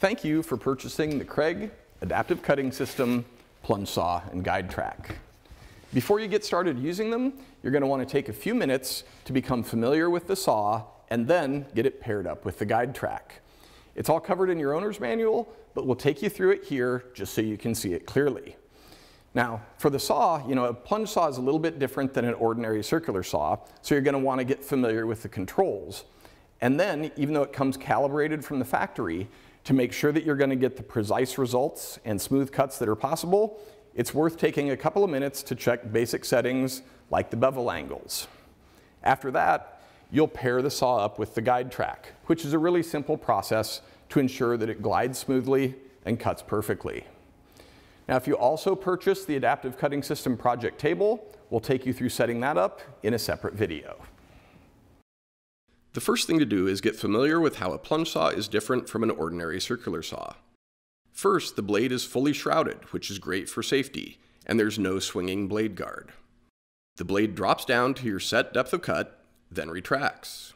Thank you for purchasing the Kreg Adaptive Cutting System plunge saw and guide track. Before you get started using them, you're going to want to take a few minutes to become familiar with the saw and then get it paired up with the guide track. It's all covered in your owner's manual, but we'll take you through it here just so you can see it clearly. Now, for the saw, a plunge saw is a little bit different than an ordinary circular saw, so you're going to want to get familiar with the controls. And then, even though it comes calibrated from the factory, to make sure that you're going to get the precise results and smooth cuts that are possible, it's worth taking a couple of minutes to check basic settings like the bevel angles. After that, you'll pair the saw up with the guide track, which is a really simple process to ensure that it glides smoothly and cuts perfectly. Now, if you also purchase the Adaptive Cutting System project table, we'll take you through setting that up in a separate video. The first thing to do is get familiar with how a plunge saw is different from an ordinary circular saw. First, the blade is fully shrouded, which is great for safety, and there's no swinging blade guard. The blade drops down to your set depth of cut, then retracts.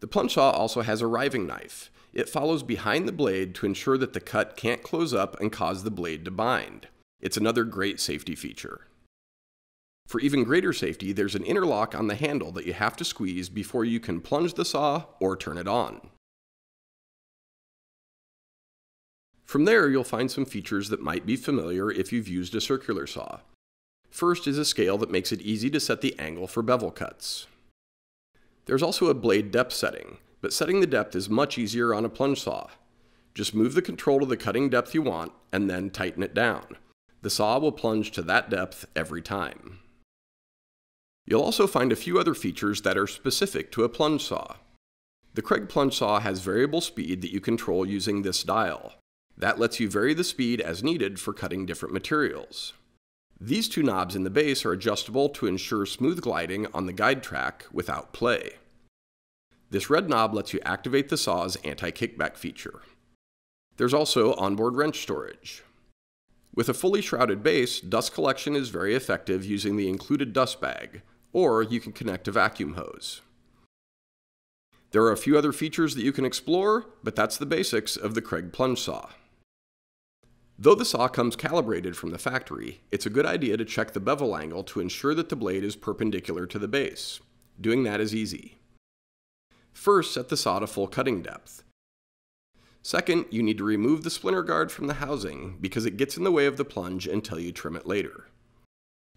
The plunge saw also has a riving knife. It follows behind the blade to ensure that the cut can't close up and cause the blade to bind. It's another great safety feature. For even greater safety, there's an interlock on the handle that you have to squeeze before you can plunge the saw or turn it on. From there, you'll find some features that might be familiar if you've used a circular saw. First is a scale that makes it easy to set the angle for bevel cuts. There's also a blade depth setting, but setting the depth is much easier on a plunge saw. Just move the control to the cutting depth you want and then tighten it down. The saw will plunge to that depth every time. You'll also find a few other features that are specific to a plunge saw. The Kreg plunge saw has variable speed that you control using this dial. That lets you vary the speed as needed for cutting different materials. These two knobs in the base are adjustable to ensure smooth gliding on the guide track without play. This red knob lets you activate the saw's anti-kickback feature. There's also onboard wrench storage. With a fully shrouded base, dust collection is very effective using the included dust bag, or you can connect a vacuum hose. There are a few other features that you can explore, but that's the basics of the Kreg plunge saw. Though the saw comes calibrated from the factory, it's a good idea to check the bevel angle to ensure that the blade is perpendicular to the base. Doing that is easy. First, set the saw to full cutting depth. Second, you need to remove the splinter guard from the housing because it gets in the way of the plunge until you trim it later.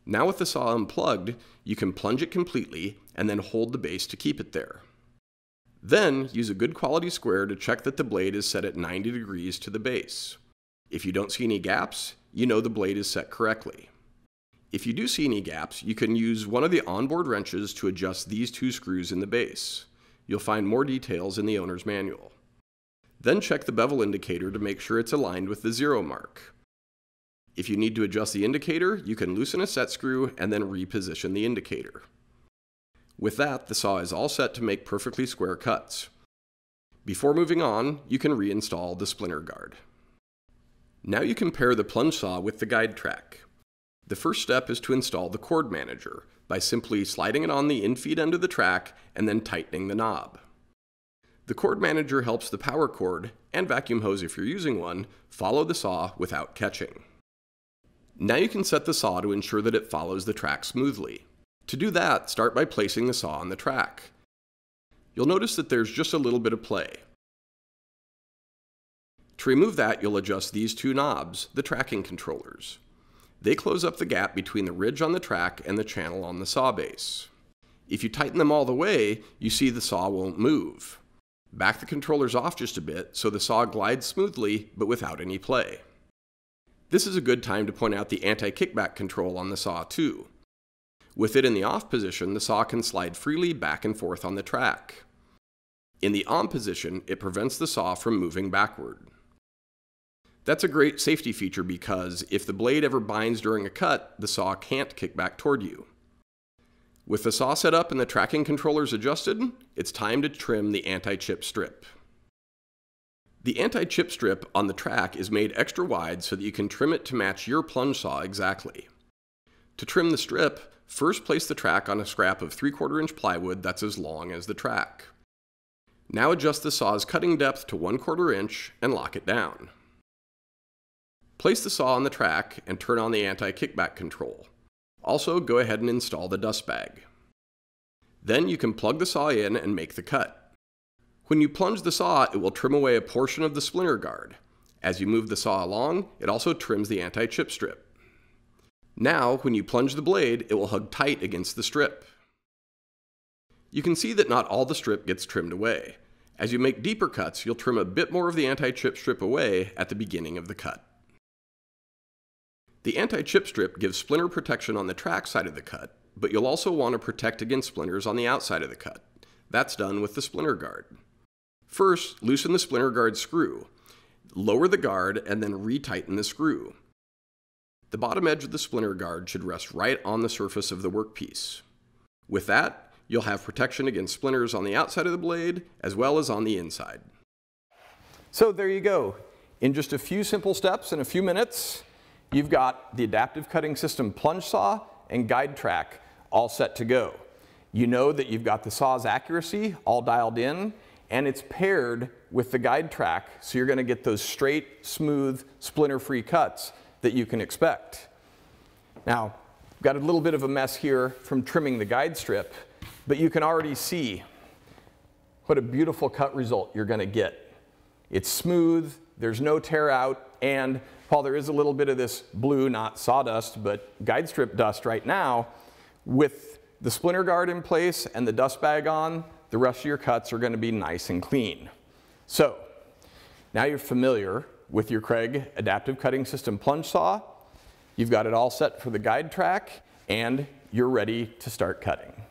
Now with the saw unplugged, you can plunge it completely and then hold the base to keep it there. Then, use a good quality square to check that the blade is set at 90 degrees to the base. If you don't see any gaps, you know the blade is set correctly. If you do see any gaps, you can use one of the onboard wrenches to adjust these two screws in the base. You'll find more details in the owner's manual. Then check the bevel indicator to make sure it's aligned with the zero mark. If you need to adjust the indicator, you can loosen a set screw and then reposition the indicator. With that, the saw is all set to make perfectly square cuts. Before moving on, you can reinstall the splinter guard. Now you can pair the plunge saw with the guide track. The first step is to install the cord manager by simply sliding it on the infeed end of the track and then tightening the knob. The cord manager helps the power cord, and vacuum hose if you're using one, follow the saw without catching. Now you can set the saw to ensure that it follows the track smoothly. To do that, start by placing the saw on the track. You'll notice that there's just a little bit of play. To remove that, you'll adjust these two knobs, the tracking controllers. They close up the gap between the ridge on the track and the channel on the saw base. If you tighten them all the way, you see the saw won't move. Back the controllers off just a bit so the saw glides smoothly but without any play. This is a good time to point out the anti-kickback control on the saw too. With it in the off position, the saw can slide freely back and forth on the track. In the on position, it prevents the saw from moving backward. That's a great safety feature because if the blade ever binds during a cut, the saw can't kick back toward you. With the saw set up and the tracking controllers adjusted, it's time to trim the anti-chip strip. The anti-chip strip on the track is made extra wide so that you can trim it to match your plunge saw exactly. To trim the strip, first place the track on a scrap of 3/4 inch plywood that's as long as the track. Now adjust the saw's cutting depth to 1/4 inch and lock it down. Place the saw on the track and turn on the anti-kickback control. Also, go ahead and install the dust bag. Then you can plug the saw in and make the cut. When you plunge the saw, it will trim away a portion of the splinter guard. As you move the saw along, it also trims the anti-chip strip. Now, when you plunge the blade, it will hug tight against the strip. You can see that not all the strip gets trimmed away. As you make deeper cuts, you'll trim a bit more of the anti-chip strip away at the beginning of the cut. The anti-chip strip gives splinter protection on the track side of the cut, but you'll also want to protect against splinters on the outside of the cut. That's done with the splinter guard. First, loosen the splinter guard screw. Lower the guard and then retighten the screw. The bottom edge of the splinter guard should rest right on the surface of the workpiece. With that, you'll have protection against splinters on the outside of the blade as well as on the inside. So there you go. In just a few simple steps in a few minutes, you've got the Adaptive Cutting System plunge saw and guide track all set to go. You know that you've got the saw's accuracy all dialed in, and it's paired with the guide track, so you're going to get those straight, smooth, splinter-free cuts that you can expect. Now, we've got a little bit of a mess here from trimming the guide strip, but you can already see what a beautiful cut result you're going to get. It's smooth, there's no tear out, and while there is a little bit of this blue, not sawdust, but guide strip dust right now, with the splinter guard in place and the dust bag on, the rest of your cuts are going to be nice and clean. So, now you're familiar with your Kreg Adaptive Cutting System plunge saw. You've got it all set for the guide track, and you're ready to start cutting.